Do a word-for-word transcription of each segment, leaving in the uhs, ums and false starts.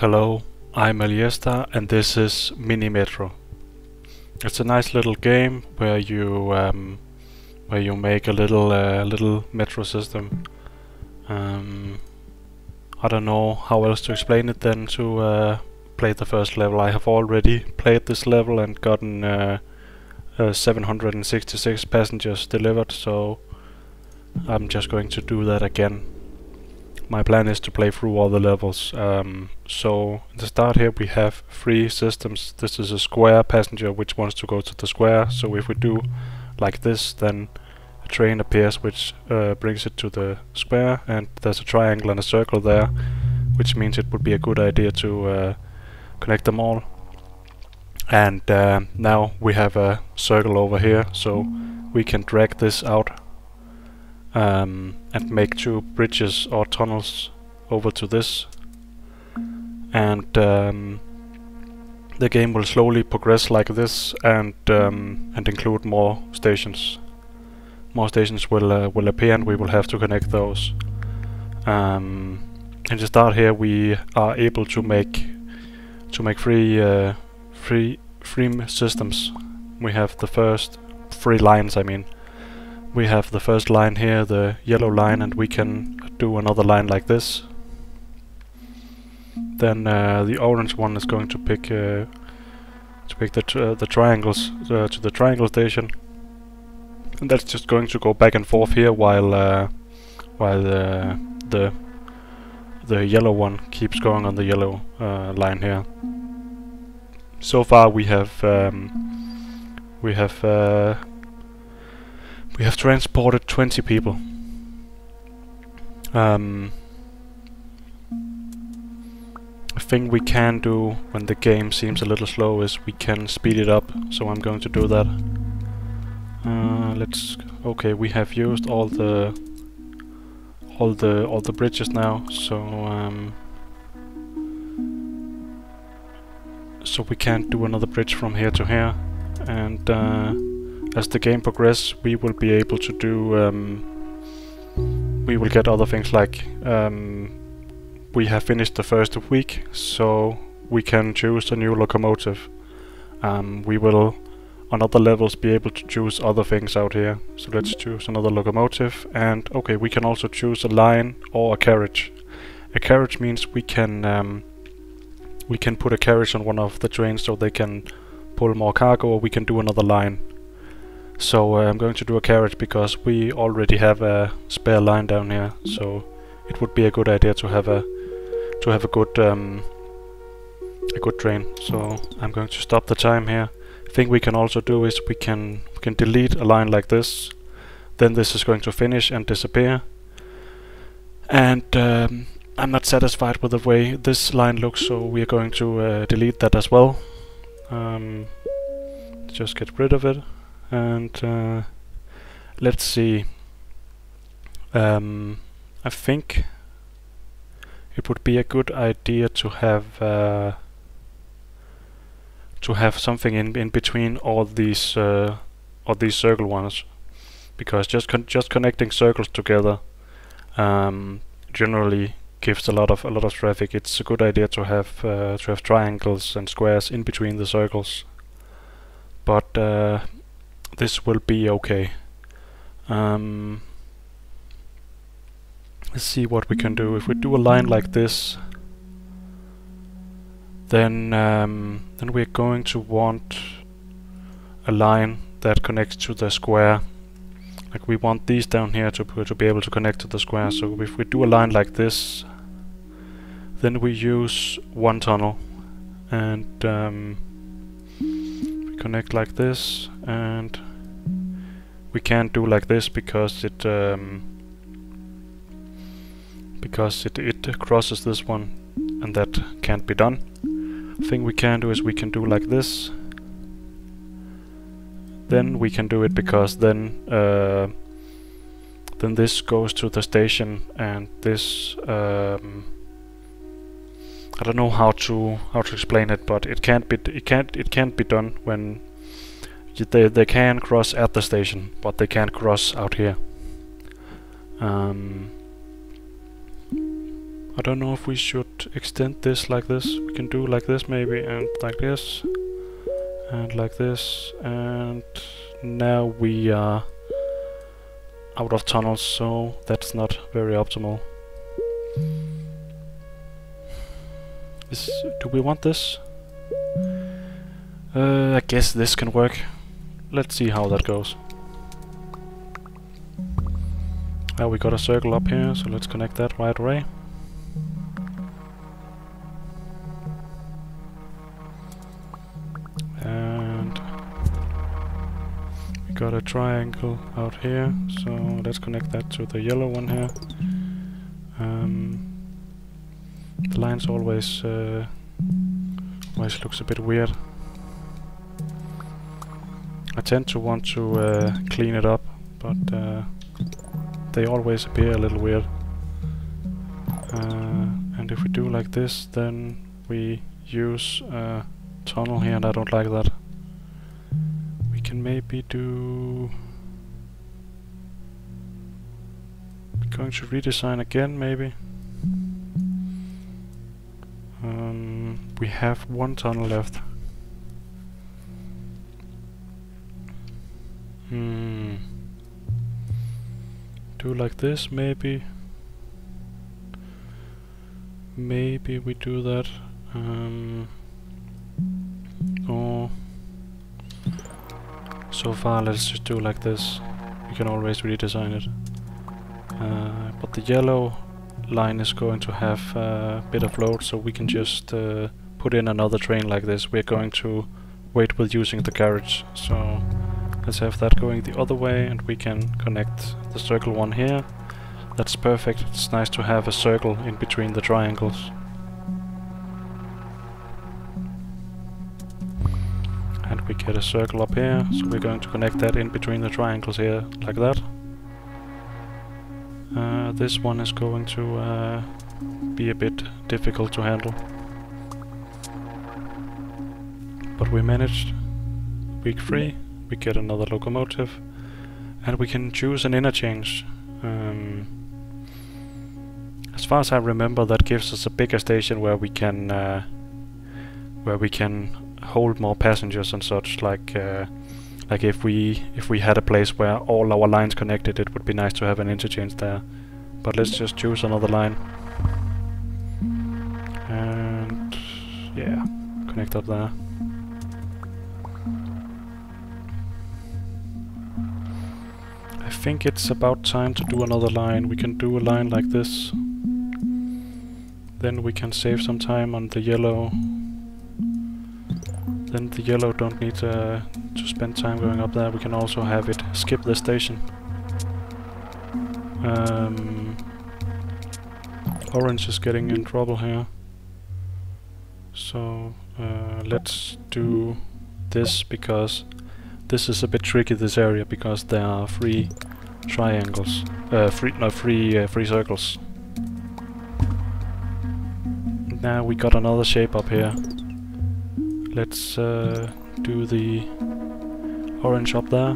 Hello, I'm Aliestor and this is Mini Metro. It's a nice little game where you um, where you make a little uh, little metro system. Um, I don't know how else to explain it than to uh, play the first level. I have already played this level and gotten uh, uh, seven hundred sixty-six passengers delivered, so I'm just going to do that again. My plan is to play through all the levels. Um, so, at the start here we have three systems. This is a square passenger which wants to go to the square. So if we do like this, then a train appears which uh, brings it to the square. And there's a triangle and a circle there, which means it would be a good idea to uh, connect them all. And uh, now we have a circle over here, so we can drag this out Um, and make two bridges or tunnels over to this, and um, the game will slowly progress like this, and um, and include more stations. More stations will uh, will appear, and we will have to connect those. Um, and to start here, we are able to make to make three uh, three three systems. We have the first three lines, I mean. We have the first line here, the yellow line, and we can do another line like this. Then uh, the orange one is going to pick uh, to pick the tr uh, the triangles uh, to the triangle station, and that's just going to go back and forth here while uh, while uh, the the yellow one keeps going on the yellow uh, line here. So far we have um, we have. Uh, We have transported twenty people. Um, a thing we can do when the game seems a little slow is we can speed it up, so I'm going to do that. Uh, let's. Okay, we have used all the all the all the bridges now, so um, so we can do another bridge from here to here, and. Uh, As the game progresses, we will be able to do. Um, we will get other things like um, we have finished the first week, so we can choose a new locomotive. Um, we will, on other levels, be able to choose other things out here. So let's choose another locomotive, and okay, we can also choose a line or a carriage. A carriage means we can um, we can put a carriage on one of the trains so they can pull more cargo, or we can do another line. So uh, I'm going to do a carriage because we already have a spare line down here, so it would be a good idea to have a to have a good um, a good train. So I'm going to stop the time here. Thing we can also do is we can we can delete a line like this. Then this is going to finish and disappear. And um, I'm not satisfied with the way this line looks, so we are going to uh, delete that as well. Um, just get rid of it. And uh, let's see. Um, I think it would be a good idea to have uh, to have something in in between all these uh, all these circle ones, because just con just connecting circles together um, generally gives a lot of a lot of traffic. It's a good idea to have uh, to have triangles and squares in between the circles, but. Uh, This will be okay. Um, let's see what we can do. If we do a line like this, then um, then we're going to want a line that connects to the square. Like we want these down here to to be able to connect to the square. So if we do a line like this, then we use one tunnel and. Um, Connect like this, and we can't do like this because it um, because it it crosses this one, and that can't be done. The thing we can do is we can do like this. Then we can do it because then uh, then this goes to the station, and this. Um, I don't know how to how to explain it, but it can't be it can't it can't be done when they they can cross at the station, but they can't cross out here. Um, I don't know if we should extend this like this. We can do like this maybe, and like this, and like this, and now we are out of tunnels, so that's not very optimal. Is, do we want this? Uh, I guess this can work. Let's see how that goes. Now we got a circle up here, so let's connect that right away. And we got a triangle out here, so let's connect that to the yellow one here. Um, the lines always uh, always looks a bit weird. I tend to want to uh, clean it up, but uh, they always appear a little weird. Uh, and if we do like this, then we use a tunnel here, and I don't like that. We can maybe do... We're going to redesign again, maybe. Um, we have one tunnel left. Hmm. Do like this, maybe. Maybe we do that. Um, or so far, let's just do like this. We can always redesign it. Uh, but the yellow line is going to have a bit of load, so we can just uh, put in another train like this. We're going to wait with using the carriage, so. Let's have that going the other way, and we can connect the circle one here. That's perfect. It's nice to have a circle in between the triangles. And we get a circle up here, so we're going to connect that in between the triangles here, like that. Uh, this one is going to uh, be a bit difficult to handle. But we managed. Week three. We get another locomotive, and we can choose an interchange. Um, as far as I remember, that gives us a bigger station where we can uh, where we can hold more passengers and such. Like uh, like if we if we had a place where all our lines connected, it would be nice to have an interchange there. But let's just choose another line, and yeah, connect up there. I think it's about time to do another line. We can do a line like this. Then we can save some time on the yellow. Then the yellow don't need uh, to spend time going up there. We can also have it skip the station. Um, orange is getting in trouble here. So uh, let's do this, because this is a bit tricky, this area, because there are three triangles, uh, three, no, three, uh, three circles. Now we got another shape up here. Let's uh, do the orange up there.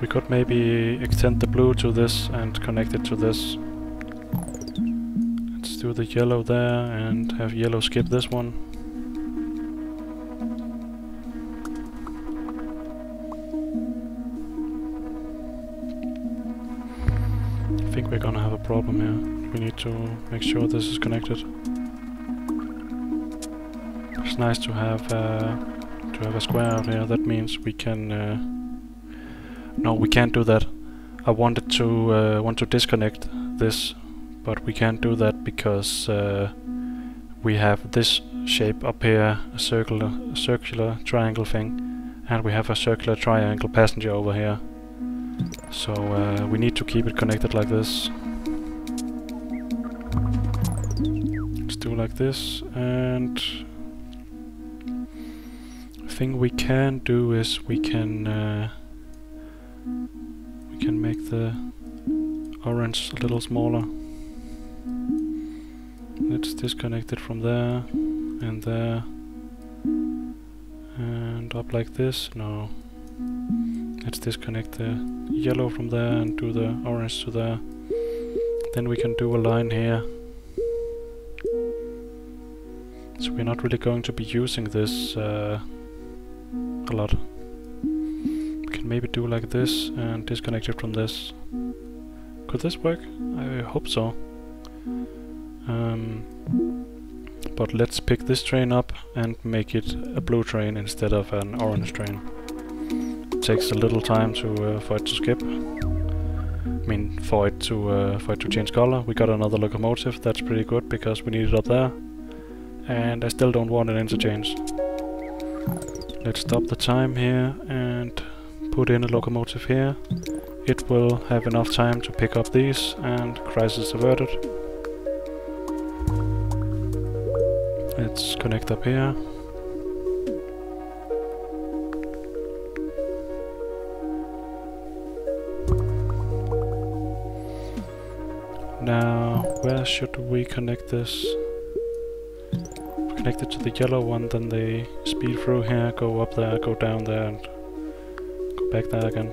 We could maybe extend the blue to this and connect it to this. Do the yellow there and have yellow skip this one. I think we're gonna have a problem here. We need to make sure this is connected. It's nice to have uh, to have a square out here. That means we can. Uh, no, we can't do that. I wanted to uh, want to disconnect this. But we can't do that because uh, we have this shape up here, a circular, a circular triangle thing, and we have a circular triangle passenger over here. So uh, we need to keep it connected like this. Let's do like this, and the thing we can do is we can uh, we can make the orange a little smaller. Let's disconnect it from there, and there, and up like this. No, Let's disconnect the yellow from there and do the orange to there. Then we can do a line here. So we're not really going to be using this uh, a lot. We can maybe do like this and disconnect it from this. Could this work? I hope so. Um, but let's pick this train up and make it a blue train instead of an orange train. It takes a little time to uh, for it to skip. I mean, for it to uh, for it to change color. We got another locomotive. That's pretty good because we need it up there, and I still don't want an interchange. Let's stop the time here and put in a locomotive here. It will have enough time to pick up these, and crisis averted. Let's connect up here. Now, where should we connect this? If we connect it to the yellow one, then they speed through here, go up there, go down there, and go back there again.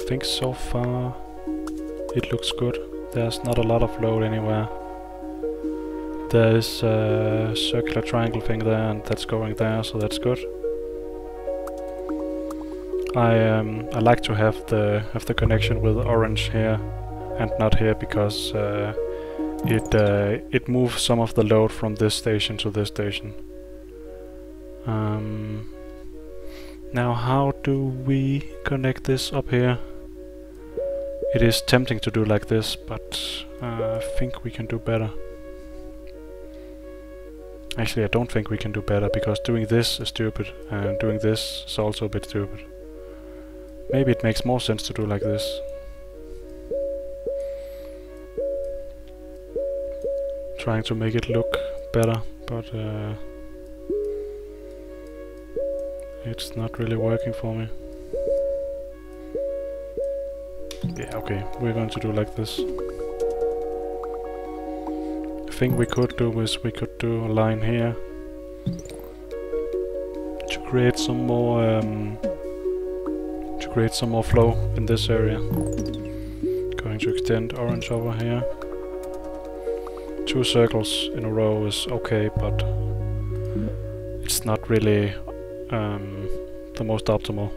I think so far it looks good. There's not a lot of load anywhere. There is a circular triangle thing there, and that's going there, so that's good. I um, I like to have the have the connection with orange here and not here, because uh, it uh, it moves some of the load from this station to this station. Um, now how do we connect this up here? It is tempting to do like this, but uh, I think we can do better. Actually, I don't think we can do better, because doing this is stupid, and doing this is also a bit stupid. Maybe it makes more sense to do like this. Trying to make it look better, but uh, it's not really working for me. Yeah, okay, we're going to do like this. The thing we could do is we could do a line here to create some more um, to create some more flow in this area. Going to extend orange over here. Two circles in a row is okay, but it's not really um, the most optimal.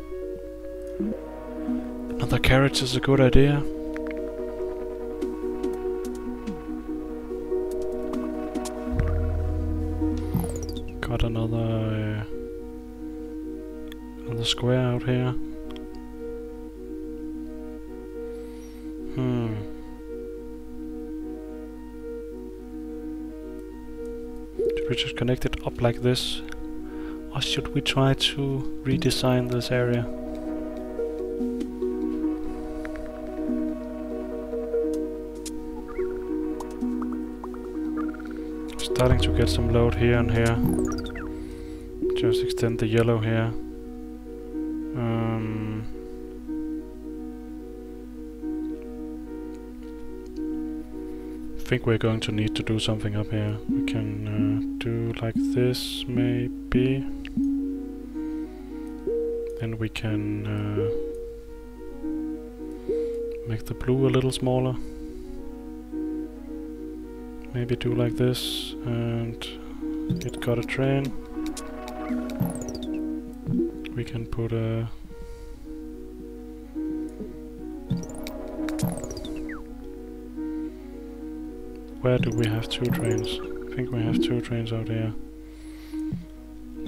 Another carriage is a good idea. Got another uh, another square out here. Hmm. Should we just connect it up like this, or should we try to redesign this area? Starting to get some load here and here. Just extend the yellow here. Um, I think we're going to need to do something up here. We can uh, do like this, maybe. Then we can uh, make the blue a little smaller. Maybe do like this, and it got a train. We can put a... Where do we have two trains? I think we have two trains out here.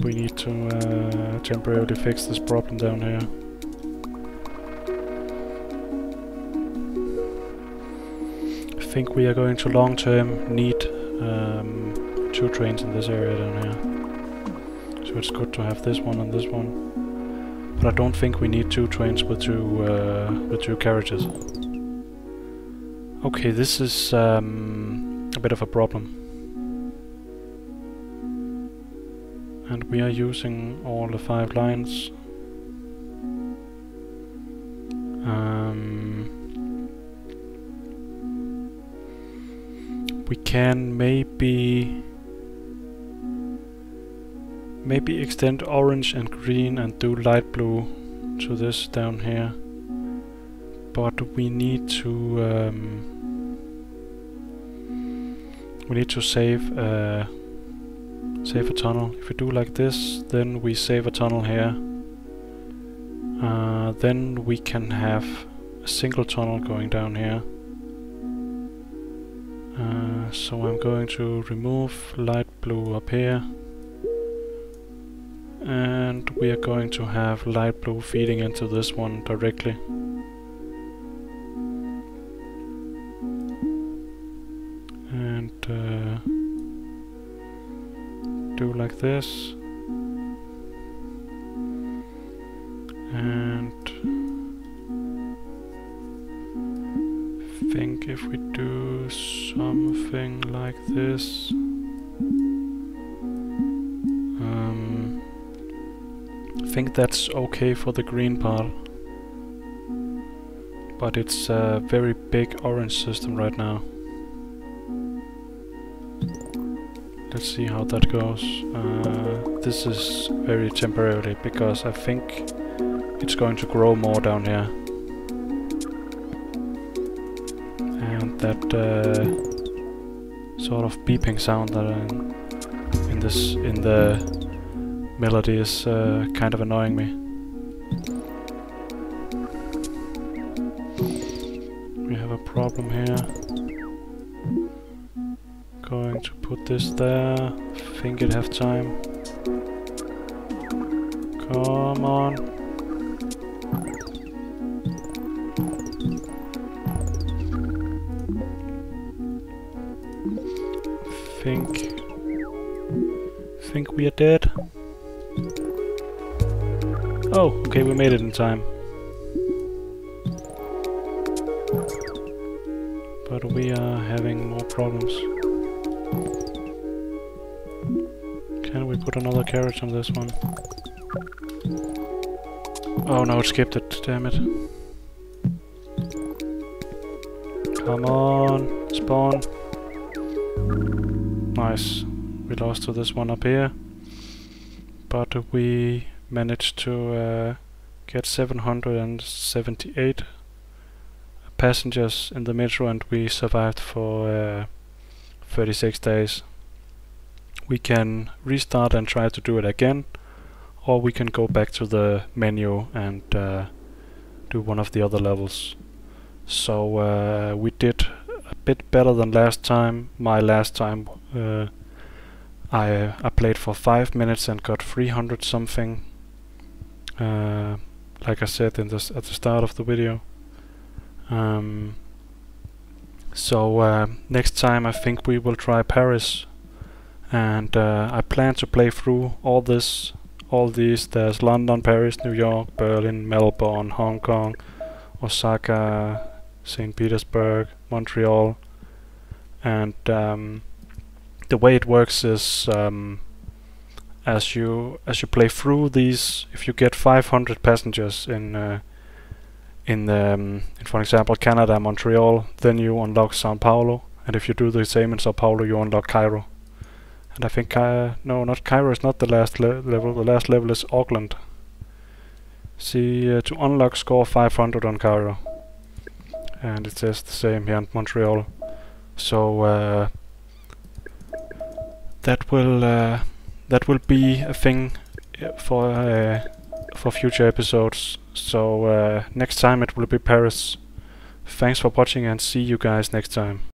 We need to uh, temporarily fix this problem down here. I think we are going to long-term need um, two trains in this area down here. So it's good to have this one and this one. But I don't think we need two trains with two uh, with two carriages. Okay, this is um, a bit of a problem. And we are using all the five lines. Um, We can maybe Maybe extend orange and green and do light blue to this down here. But we need to um, we need to save uh, save a tunnel. If we do like this, then we save a tunnel here. Uh, then we can have a single tunnel going down here. Uh, so I'm going to remove light blue up here, and we are going to have light blue feeding into this one directly. And uh, do like this, and I think if we do something like this, um, I think that's okay for the green part, but it's a very big orange system right now. Let's see how that goes. Uh, this is very temporarily because I think it's going to grow more down here, and that uh, sort of beeping sound that in, in this in the melody is uh, kind of annoying me. We have a problem here. Going to put this there. Think it have time. Come on. Think. Think we are dead. Oh, okay, we made it in time. But we are having more problems. Can we put another carriage on this one? Oh no, it skipped it, damn it. Come on, spawn. Nice. We lost to this one up here. But we managed to uh, get seven hundred seventy-eight passengers in the metro, and we survived for uh, thirty-six days. We can restart and try to do it again, or we can go back to the menu and uh, do one of the other levels. So uh, we did a bit better than last time. My last time uh, I, I played for five minutes and got three hundred something, uh, like I said in this at the start of the video. Um, so uh, next time I think we will try Paris. And uh, I plan to play through all this, all these. There's London, Paris, New York, Berlin, Melbourne, Hong Kong, Osaka, Saint Petersburg, Montreal. And um, the way it works is um, as you as you play through these, if you get five hundred passengers in uh, in, the, um, in, for example, Canada, Montreal, then you unlock São Paulo. And if you do the same in São Paulo, you unlock Cairo. And I think, uh, no, not Cairo is not the last le level, the last level is Auckland. See, uh, to unlock score five hundred on Cairo. And it says the same here in Montreal. So, uh, that will, uh, that will be a thing for, uh, for future episodes. So, uh, next time it will be Paris. Thanks for watching and see you guys next time.